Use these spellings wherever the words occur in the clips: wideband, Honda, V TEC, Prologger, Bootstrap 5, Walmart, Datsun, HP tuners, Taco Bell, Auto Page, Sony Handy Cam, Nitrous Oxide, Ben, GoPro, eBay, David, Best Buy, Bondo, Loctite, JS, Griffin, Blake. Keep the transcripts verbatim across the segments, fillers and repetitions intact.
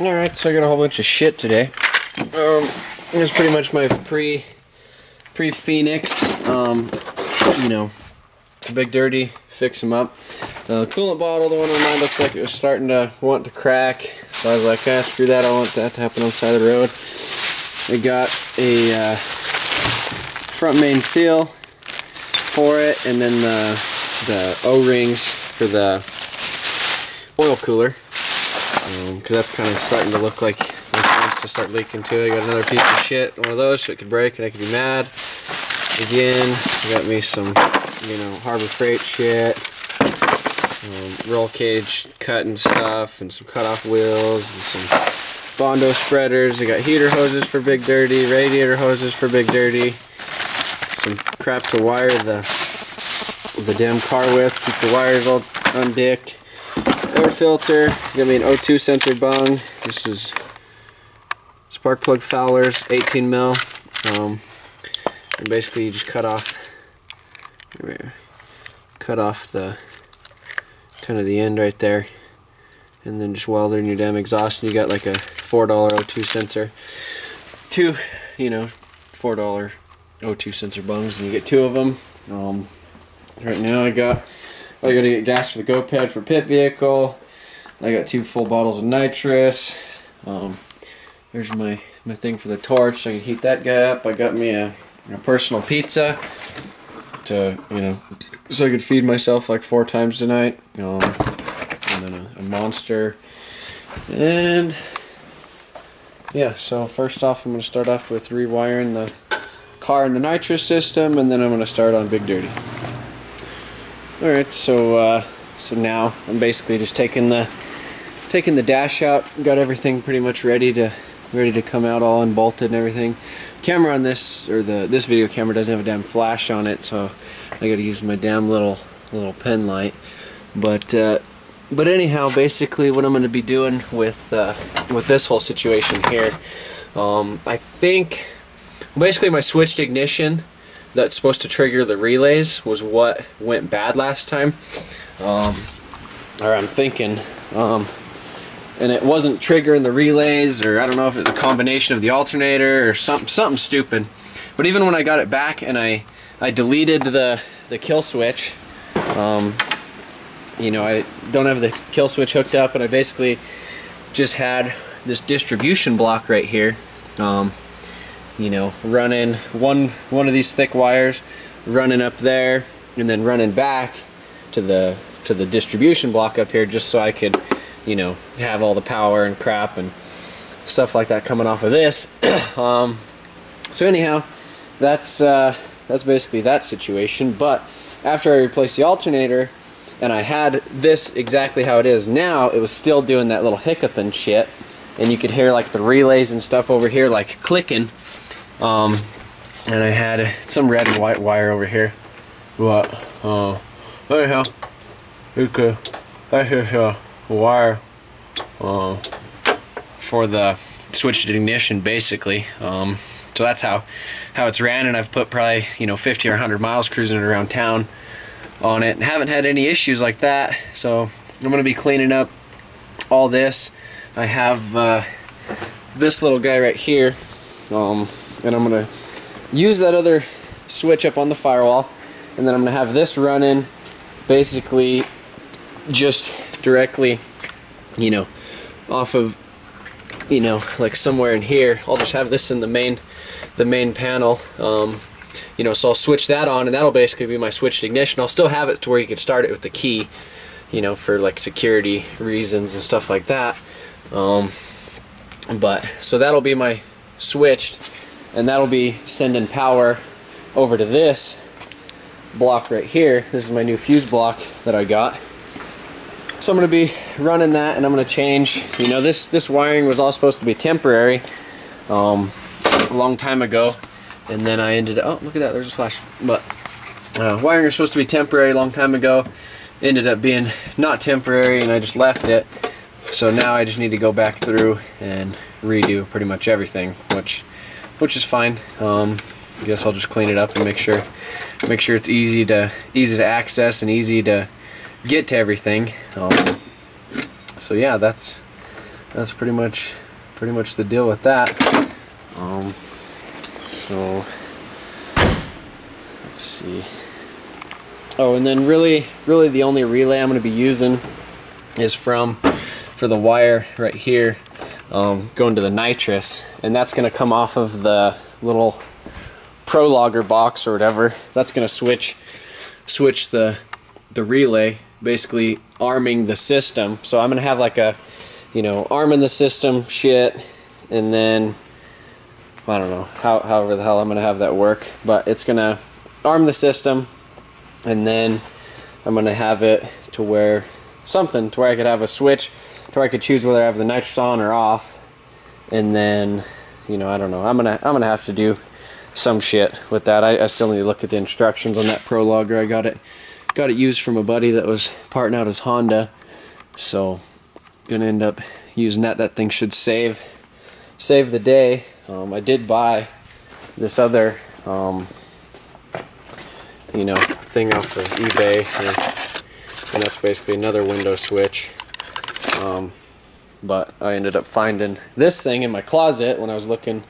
Alright, so I got a whole bunch of shit today. Um, here's pretty much my pre, pre-Phoenix, um, you know, Big Dirty, fix them up. The coolant bottle, the one on mine, looks like it was starting to want to crack. So I was like, ah, screw that, I don't want that to happen on the side of the road. I got a uh, front main seal for it, and then the, the O-rings for the oil cooler, because um, that's kind of starting to look like it wants to start leaking too. I got another piece of shit, one of those, so it could break and I could be mad. Again, I got me some, you know, Harbor Freight shit. Um, roll cage cut and stuff, and some cutoff wheels, and some Bondo spreaders. I got heater hoses for Big Dirty, radiator hoses for Big Dirty, some crap to wire the the damn car with, keep the wires all undicked. Air filter, got me an O two sensor bung. This is spark plug Fowler's eighteen mil. Um, and basically you just cut off, cut off the kind of the end right there, and then just weld in your damn exhaust, and you got like a four dollar O two sensor, two, you know, four dollar O two sensor bungs, and you get two of them. Um, right now I got, I gotta get gas for the go-pad for pit vehicle. I got two full bottles of nitrous. Um, there's my, my thing for the torch, so I can heat that guy up. I got me a, a personal pizza to, you know, so I could feed myself like four times tonight. Um, and then a, a monster. And yeah, so first off, I'm gonna start off with rewiring the car and the nitrous system, and then I'm gonna start on Big Dirty. All right, so uh, so now I'm basically just taking the taking the dash out. Got everything pretty much ready to ready to come out, all unbolted and everything. Camera on this, or the this video camera doesn't have a damn flash on it, so I got to use my damn little little pen light. But uh, but anyhow, basically what I'm going to be doing with uh, with this whole situation here, um, I think basically my switched ignition that's supposed to trigger the relays was what went bad last time, um, or I'm thinking, um, and it wasn't triggering the relays, or I don't know if it was a combination of the alternator or something, something stupid. But even when I got it back and I I deleted the the kill switch, um, you know, I don't have the kill switch hooked up, and I basically just had this distribution block right here. Um, you know, running one one of these thick wires, running up there, and then running back to the to the distribution block up here, just so I could, you know, have all the power and crap and stuff like that coming off of this. um, so anyhow, that's uh, that's basically that situation. But after I replaced the alternator, and I had this exactly how it is now, it was still doing that little hiccup and shit, and you could hear like the relays and stuff over here like clicking. Um, and I had some red and white wire over here. What? Oh, uh, anyhow, you could, that's just a wire uh, for the switch to ignition, basically. Um, so that's how how it's ran, and I've put probably, you know, fifty or a hundred miles cruising it around town on it, and haven't had any issues like that. So I'm gonna be cleaning up all this. I have uh, this little guy right here. Um, And I'm gonna use that other switch up on the firewall, and then I'm gonna have this running, basically just directly, you know, off of, you know, like somewhere in here. I'll just have this in the main, the main panel. Um, you know, so I'll switch that on, and that'll basically be my switched ignition. I'll still have it to where you can start it with the key, you know, for like security reasons and stuff like that. Um, but so that'll be my switched. And that'll be sending power over to this block right here. This is my new fuse block that I got. So I'm gonna be running that, and I'm gonna change, you know, this, this wiring was all supposed to be temporary um, a long time ago. And then I ended up, oh, look at that, there's a flash. But uh, wiring was supposed to be temporary a long time ago. Ended up being not temporary, and I just left it. So now I just need to go back through and redo pretty much everything, which Which is fine. Um, I guess I'll just clean it up and make sure, make sure it's easy to easy to access and easy to get to everything. Um, so yeah, that's that's pretty much pretty much the deal with that. Um, so let's see. Oh, and then really really the only relay I'm going to be using is from for the wire right here, um, going to the nitrous, and that's going to come off of the little Prologger box or whatever. That's going to switch switch the the relay, basically arming the system. So I'm going to have like a, you know, arming the system shit, and then I don't know how, however the hell I'm going to have that work, but it's going to arm the system, and then I'm going to have it to where something to where I could have a switch to where I could choose whether I have the nitrous on or off, and then, you know, I don't know, I'm going to I'm going to have to do some shit with that. I, I still need to look at the instructions on that Prologger. I got it got it used from a buddy that was parting out his Honda, so gonna end up using that. That thing should save save the day. um, I did buy this other um, you know, thing off of eBay, and, and that's basically another window switch, um, but I ended up finding this thing in my closet when I was looking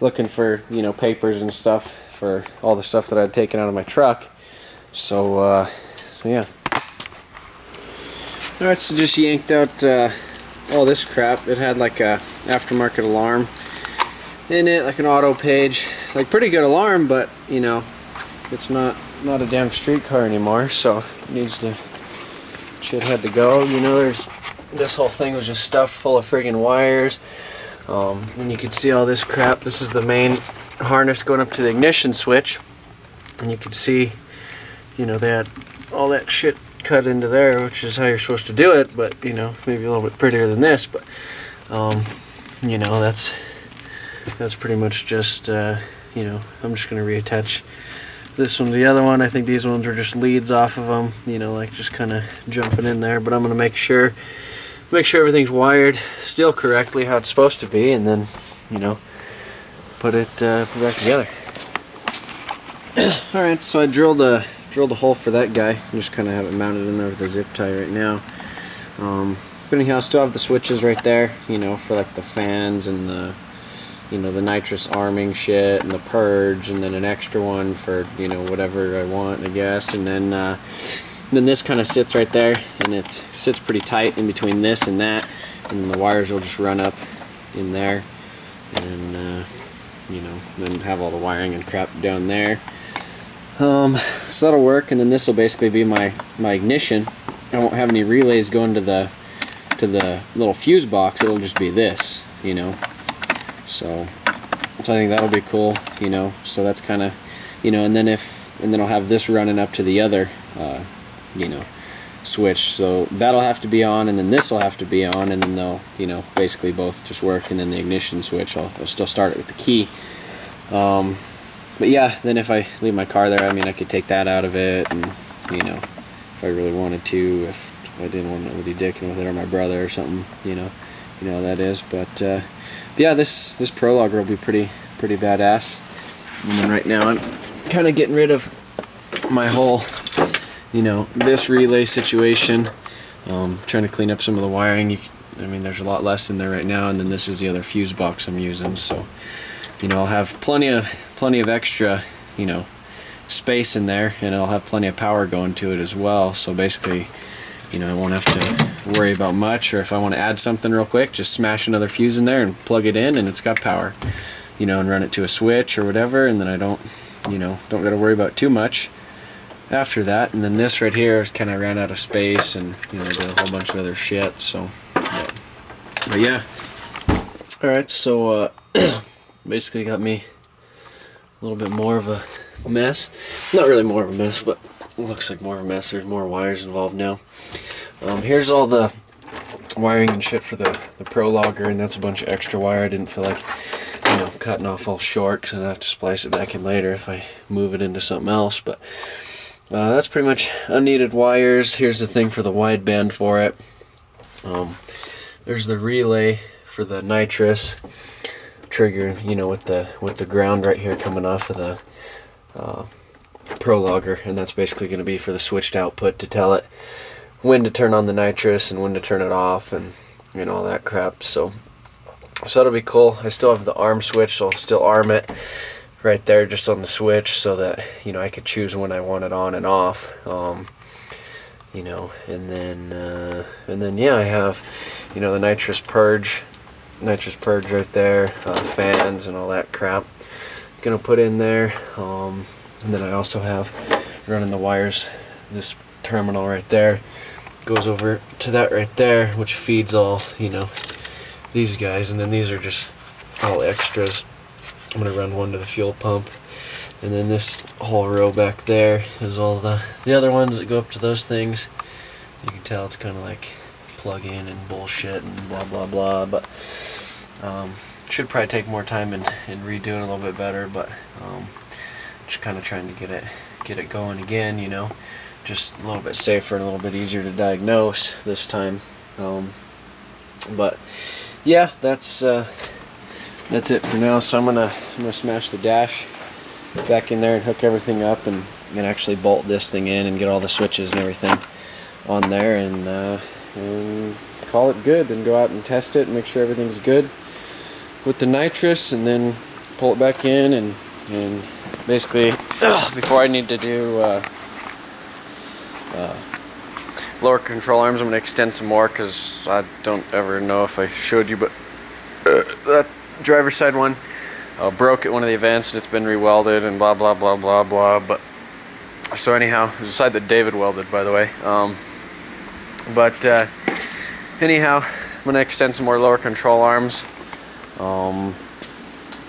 looking for, you know, papers and stuff for all the stuff that I'd taken out of my truck. So, uh, so yeah. All right, so just yanked out uh, all this crap. It had like a aftermarket alarm in it, like an Auto Page, like pretty good alarm, but you know, it's not not a damn street car anymore, so it needs to, shit had to go. You know, there's this whole thing was just stuffed full of friggin' wires. Um, and you can see all this crap. This is the main harness going up to the ignition switch, and you can see, you know, they had all that shit cut into there, which is how you're supposed to do it, but you know, maybe a little bit prettier than this, but um, you know, that's that's pretty much just uh, you know, I'm just going to reattach this one to the other one. I think these ones are just leads off of them, you know, like just kind of jumping in there, but I'm going to make sure Make sure everything's wired still correctly how it's supposed to be, and then, you know, put it uh, put it back together. All right, so I drilled a drilled a hole for that guy. I just kind of have it mounted in there with a zip tie right now. Um, but anyhow, I still have the switches right there, you know, for like the fans and the, you know, the nitrous arming shit and the purge, and then an extra one for, you know, whatever I want, I guess, and then. Uh, Then this kind of sits right there, and it sits pretty tight in between this and that, and the wires will just run up in there, and uh, you know, then have all the wiring and crap down there. Um, so that'll work, and then this will basically be my my ignition. I won't have any relays going to the to the little fuse box. It'll just be this, you know. So, so I think that'll be cool, you know. So that's kind of, you know, and then if and then I'll have this running up to the other. Uh, you know, switch, so that'll have to be on, and then this will have to be on, and then they'll, you know, basically both just work, and then the ignition switch, I'll, I'll still start it with the key. Um, but yeah, then if I leave my car there, I mean, I could take that out of it, and, you know, if I really wanted to, if, if I didn't want to really dicking with it, or my brother or something, you know, you know how that is, but, uh, but yeah, this, this Prologger will be pretty, pretty badass. And then right now, I'm kind of getting rid of my whole, you know, this relay situation, um, trying to clean up some of the wiring. You, I mean, there's a lot less in there right now, and then this is the other fuse box I'm using, so, you know, I'll have plenty of, plenty of extra, you know, space in there, and I'll have plenty of power going to it as well, so basically, you know, I won't have to worry about much, or if I want to add something real quick, just smash another fuse in there and plug it in, and it's got power, you know, and run it to a switch or whatever, and then I don't, you know, don't got to worry about too much after that. And then this right here kind of ran out of space, and you know, did a whole bunch of other shit, so yeah. But yeah, all right, so uh basically got me a little bit more of a mess. Not really more of a mess, but it looks like more of a mess. There's more wires involved now. Um here's all the wiring and shit for the the Prologger, and that's a bunch of extra wire. I didn't feel like, you know, cutting off all short, because I'd have to splice it back in later if I move it into something else. But Uh, that's pretty much unneeded wires. Here's the thing for the wideband for it. Um, there's the relay for the nitrous trigger, you know, with the with the ground right here coming off of the uh, Prologger, and that's basically going to be for the switched output to tell it when to turn on the nitrous and when to turn it off, and and all that crap. So, so that'll be cool. I still have the arm switch, so I'll still arm it right there just on the switch so that, you know, I could choose when I want it on and off. Um, you know, and then, uh, and then, yeah, I have, you know, the nitrous purge, nitrous purge right there, uh, fans and all that crap gonna put in there. Um, and then I also have running the wires, this terminal right there goes over to that right there, which feeds all, you know, these guys. And then these are just all extras. I'm gonna run one to the fuel pump, and then this whole row back there is all the the other ones that go up to those things. You can tell it's kind of like plug in and bullshit and blah blah blah, but um, should probably take more time and, and redoing a little bit better. But um, just kind of trying to get it get it going again, you know, just a little bit safer and a little bit easier to diagnose this time. Um, but yeah, that's uh, that's it for now. So I'm gonna I'm gonna smash the dash back in there and hook everything up, and, and actually bolt this thing in and get all the switches and everything on there, and, uh, and call it good. Then go out and test it and make sure everything's good with the nitrous, and then pull it back in, and and basically ugh, before I need to do uh, uh, lower control arms, I'm going to extend some more because I don't ever know if I showed you, but uh, that driver's side one uh, broke at one of the events, and it's been rewelded and blah blah blah blah blah. But so anyhow, it was the side that David welded, by the way. Um, but uh, anyhow, I'm going to extend some more lower control arms. Um,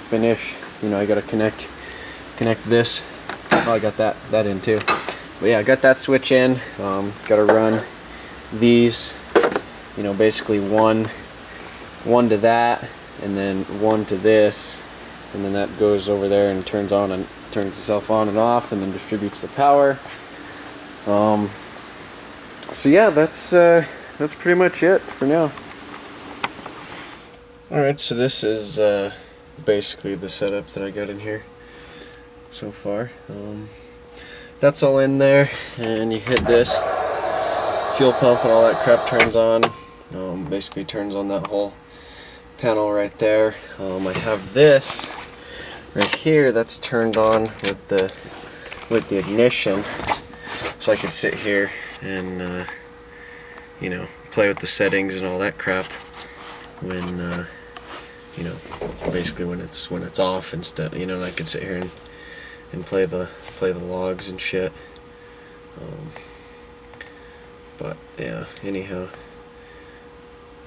finish, you know, I gotta connect connect this. Oh, I got that that in too, but yeah, I got that switch in. Um, gotta run these, you know, basically one one to that, and then one to this, and then that goes over there and turns on and turns itself on and off, and then distributes the power. Um, so yeah, that's uh, that's pretty much it for now. Alright, so this is uh, basically the setup that I got in here so far. Um, that's all in there, and you hit this fuel pump and all that crap turns on. Um, basically turns on that whole panel right there. Um, I have this right here that's turned on with the with the ignition, so I can sit here and uh, you know, play with the settings and all that crap when uh, you know, basically when it's when it's off and stuff, you know. And I could sit here and, and play the play the logs and shit. Um, but yeah, anyhow,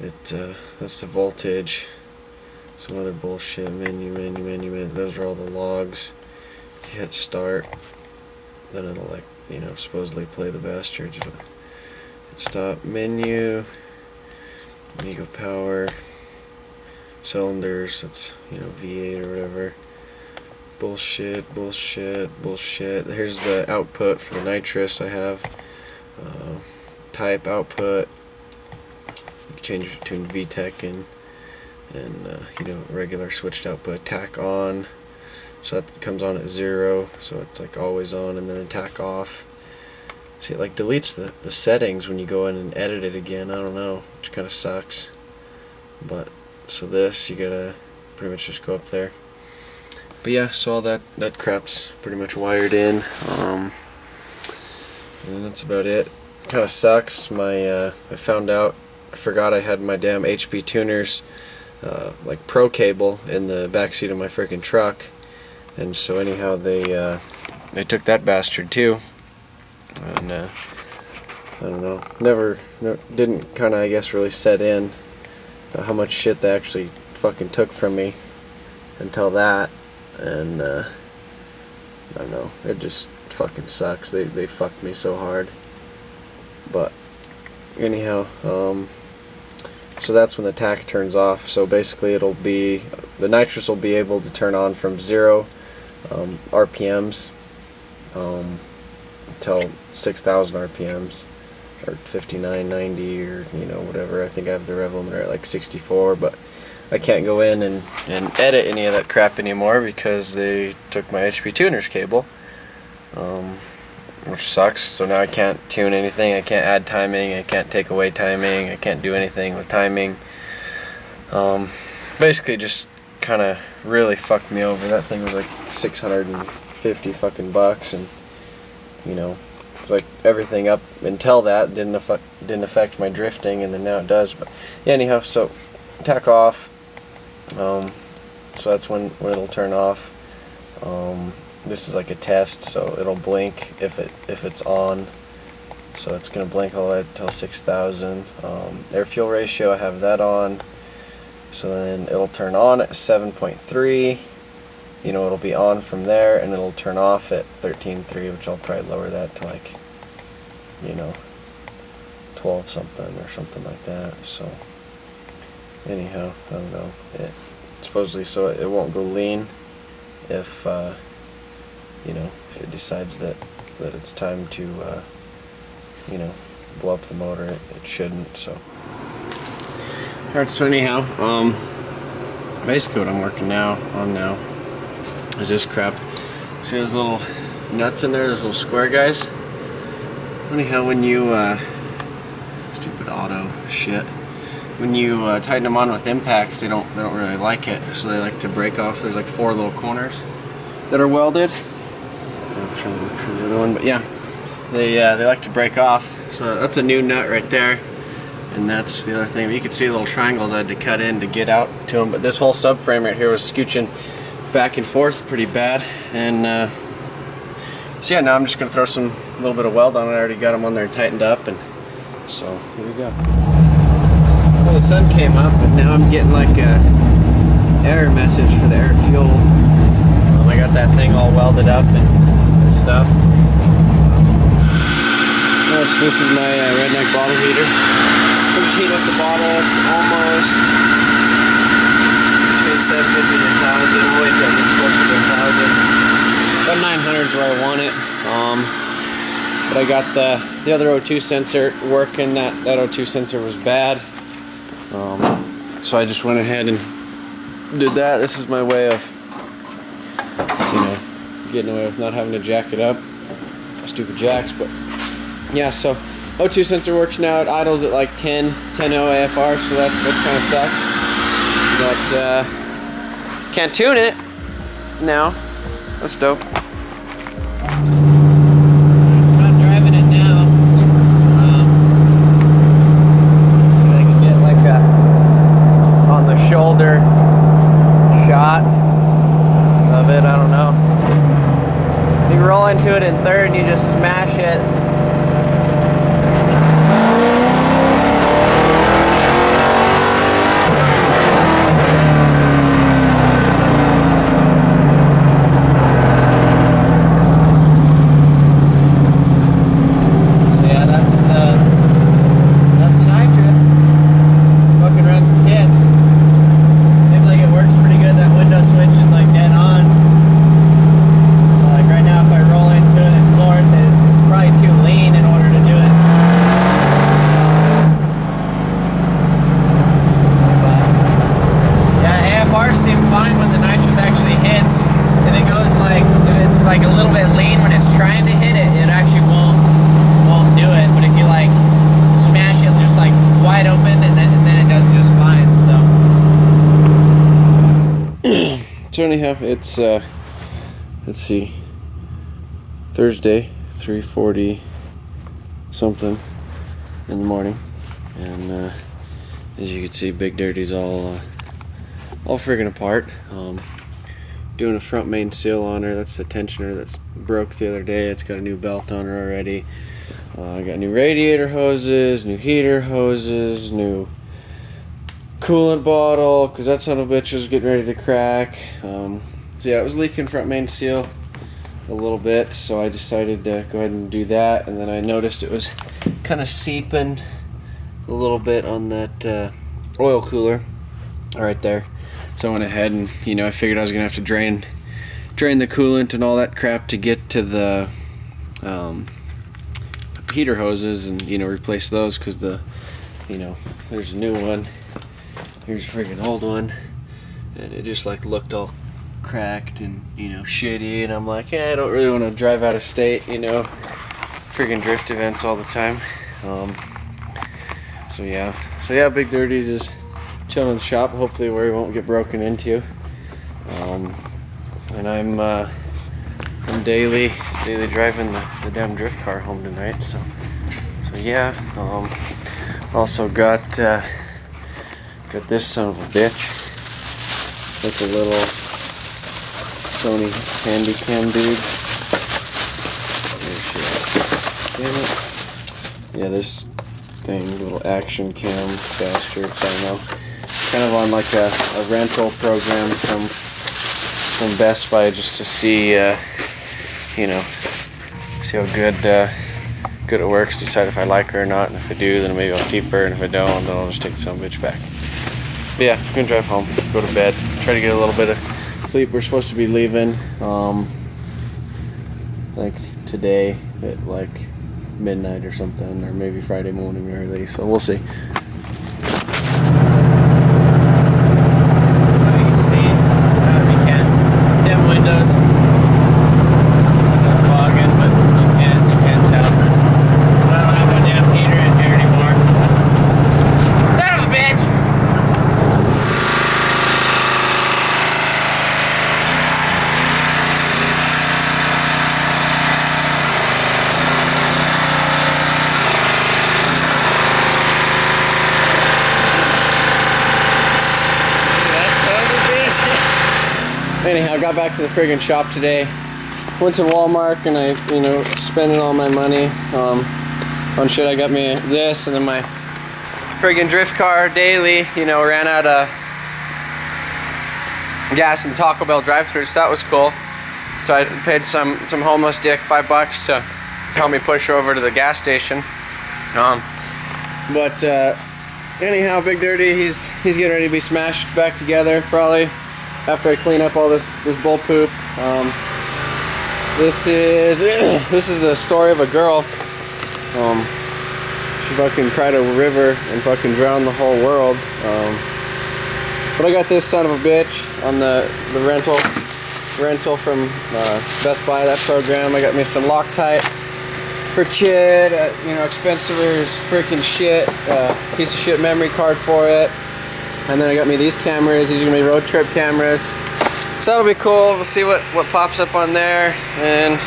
it uh, that's the voltage. Some other bullshit. Menu, menu, menu, menu. Those are all the logs. You hit start, then it'll, like, you know, supposedly play the bastards. But stop menu. You go power, cylinders, that's, you know, V eight or whatever. Bullshit, bullshit, bullshit. Here's the output for the nitrous I have. Uh, type, output. You can change it between V TEC and, and uh, you know, regular switched output. Tack on, so that comes on at zero, so it's like always on, and then tack off. See, it like deletes the, the settings when you go in and edit it again. I don't know, which kind of sucks. But so this, you gotta pretty much just go up there. But yeah, so all that that crap's pretty much wired in. Um, and that's about it. Kind of sucks. My uh, I found out I forgot I had my damn H P tuners uh, like pro cable in the backseat of my freaking truck, and so anyhow they uh, they took that bastard too. And uh, I don't know, never, never didn't kind of, I guess, really set in uh, how much shit they actually fucking took from me until that. And uh, I don't know, it just fucking sucks. They they fucked me so hard. But anyhow, um, so that's when the tack turns off. So basically, it'll be the nitrous will be able to turn on from zero um, R P Ms. Um, until six thousand R P Ms, or fifty-nine ninety, or, you know, whatever. I think I have the rev limiter at like sixty-four, but I can't go in and, and edit any of that crap anymore because they took my H P tuners cable. Um, which sucks. So now I can't tune anything, I can't add timing, I can't take away timing, I can't do anything with timing. Um, basically just kind of really fucked me over. That thing was like six hundred fifty fucking bucks, and you know, it's like everything up until that didn't affect didn't affect my drifting, and then now it does. But yeah, anyhow, so tack off. Um, so that's when, when it'll turn off. Um, this is like a test, so it'll blink if it if it's on. So it's gonna blink all the way until six thousand. Um, air fuel ratio, I have that on. So then it'll turn on at seven point three. You know, it'll be on from there, and it'll turn off at thirteen point three, which I'll probably lower that to like, you know, twelve something or something like that. So anyhow, I don't know. It supposedly so it won't go lean if uh, you know, if it decides that that it's time to uh, you know, blow up the motor. It, it shouldn't. So all right. So anyhow, um, basically what I'm working now on now. is this crap. See those little nuts in there, those little square guys? Anyhow, when you, uh, stupid auto shit, when you uh, tighten them on with impacts, they don't, they don't really like it, so they like to break off. There's like four little corners that are welded. I'm trying to look for the other one, but yeah. They, uh, they like to break off, so that's a new nut right there. And that's the other thing. You can see little triangles I had to cut in to get out to them, but this whole subframe right here was scooching back and forth pretty bad, and uh, so yeah, now I'm just gonna throw some little bit of weld on it. I already got them on there tightened up, and so here we go. Well, the sun came up, and now I'm getting like a error message for the air fuel. Um, I got that thing all welded up and stuff. Um, so this is my uh, redneck bottle heater. I'm gonna heat up the bottle. It's almost seven fifty to one thousand, I'm way down this closer to one thousand. About nine hundred is where I want it. Um, but I got the, the other O two sensor working. That, that O two sensor was bad. Um, so I just went ahead and did that. This is my way of, you know, getting away with not having to jack it up. Stupid jacks, but yeah, so O two sensor works now. It idles at like ten, ten A F R, so that, that kind of sucks. But, uh, can't tune it now. That's dope. It's not driving it now. Um, so I can get like a on the shoulder shot of it. I don't know. You roll into it in third and you just smash it. It's uh let's see, Thursday, three forty something in the morning, and uh, as you can see, Big Dirty's all uh, all friggin' apart. Um, doing a front main seal on her. That's the tensioner that's broke the other day. It's got a new belt on her already. Uh, I got new radiator hoses, new heater hoses, new coolant bottle, because that son of a bitch was getting ready to crack. Um, so yeah, it was leaking front main seal a little bit, so I decided to go ahead and do that, and then I noticed it was kind of seeping a little bit on that uh, oil cooler right there. So I went ahead and, you know, I figured I was going to have to drain drain the coolant and all that crap to get to the um, heater hoses and, you know, replace those, because the, you know, there's a new one. Here's a freaking old one, and it just like looked all cracked and, you know, shitty, and I'm like, yeah, I don't really want to drive out of state, you know, freaking drift events all the time. Um, so yeah, so yeah, Big Dirties is chilling in the shop, hopefully where he won't get broken into. Um, and I'm uh, I'm daily daily driving the, the damn drift car home tonight. So so yeah. Um, also got uh, got this son of a bitch. It's like a little Sony Handy Cam dude. Damn it. Yeah, this thing, little action cam bastard, I don't know. Kind of on like a, a rental program from from Best Buy just to see, uh, you know, see how good uh, good it works. Decide if I like her or not. And if I do, then maybe I'll keep her. And if I don't, then I'll just take some bitch back. But yeah, I'm gonna drive home, go to bed, try to get a little bit of sleep. We're supposed to be leaving, um, like today at like midnight or something, or maybe Friday morning early, so we'll see. Anyhow, got back to the friggin' shop today. Went to Walmart and I, you know, spending all my money um, on shit. I got me this and then my friggin' drift car daily. You know, ran out of gas in the Taco Bell drive-thru, so that was cool. So I paid some some homeless dick five bucks to help me push her over to the gas station. Um, but uh, anyhow, Big Dirty, he's he's getting ready to be smashed back together probably. After I clean up all this this bull poop, um, this is this is the story of a girl. Um, she fucking cried a river and fucking drowned the whole world. Um, but I got this son of a bitch on the the rental rental from uh, Best Buy, that program. I got me some Loctite for chid, uh, you know, expensive as freaking shit. Uh, piece of shit memory card for it. And then I got me these cameras. These are gonna be road trip cameras. So that'll be cool. We'll see what, what pops up on there. And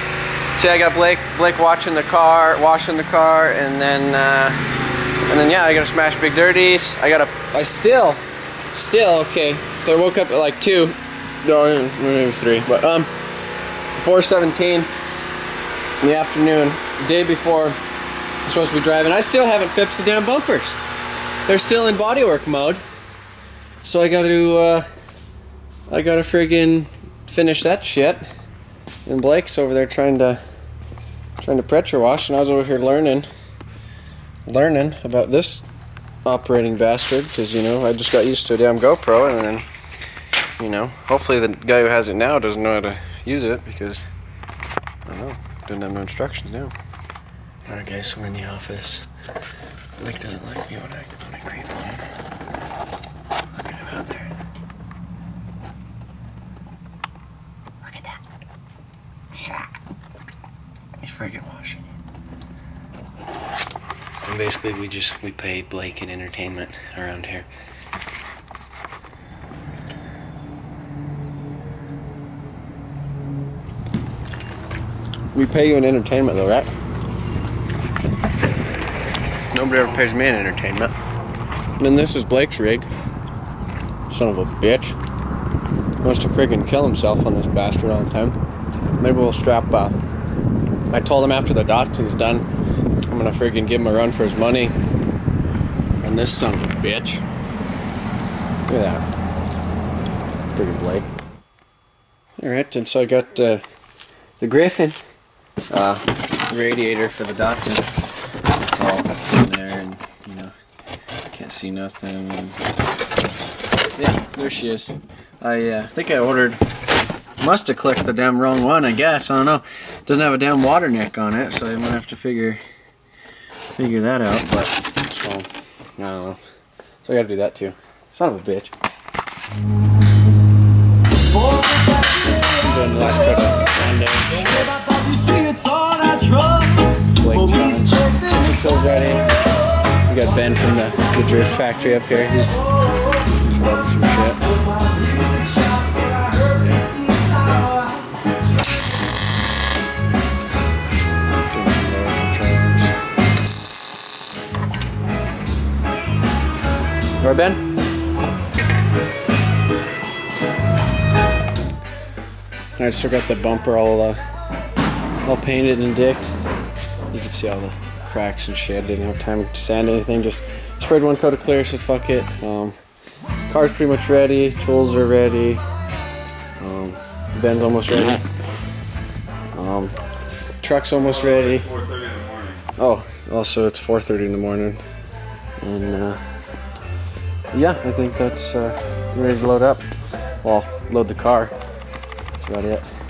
see, I got Blake Blake watching the car, washing the car, and then uh, and then yeah, I gotta smash Big Dirties. I gotta I still still okay. So I woke up at like two, no maybe three, but um, four seventeen in the afternoon, the day before I'm supposed to be driving. I still haven't fixed the damn bumpers. They're still in bodywork mode. So I gotta, uh, I gotta friggin' finish that shit. And Blake's over there trying to, trying to pressure wash, and I was over here learning, learning about this operating bastard, because, you know, I just got used to a damn GoPro, and then, you know, hopefully the guy who has it now doesn't know how to use it, because, I don't know, doesn't have no instructions now. Alright guys, so we're in the office. Blake doesn't like me when I, when I creep on him. Out there. Look at that. Yeah. He's friggin' washing it. And basically we just, we pay Blake in entertainment around here. We pay you in entertainment though, right? Nobody ever pays me in entertainment. Then this is Blake's rig. Son of a bitch. Wants to friggin' kill himself on this bastard all the time. Maybe we'll strap uh I told him after the Datsun's done, I'm gonna friggin' give him a run for his money. And this son of a bitch. Look at that. Friggin' Blake. Alright, and so I got uh, the Griffin uh, radiator for the Datsun. It's all in there and, you know, can't see nothing. Yeah, there she is. I uh, think I ordered, must have clicked the damn wrong one, I guess, I don't know. It doesn't have a damn water neck on it, so I'm gonna have to figure figure that out, but, so, I don't know. So I gotta do that too. Son of a bitch. I'm doing the last cookout on Sunday. Blake is ready. We got Ben from the, the drift factory up here. He's loving some shit. Yeah. Right, Ben? I still got the bumper all uh, all painted and dicked. You can see all the cracks and shit. I didn't have time to sand anything. Just sprayed one coat of clear. Said fuck it. Um, car's pretty much ready. Tools are ready. Um, Ben's almost ready. Um, truck's almost ready. four thirty in the morning. Oh, also it's four thirty in the morning. And uh, yeah, I think that's uh, ready to load up. Well, load the car. That's about it.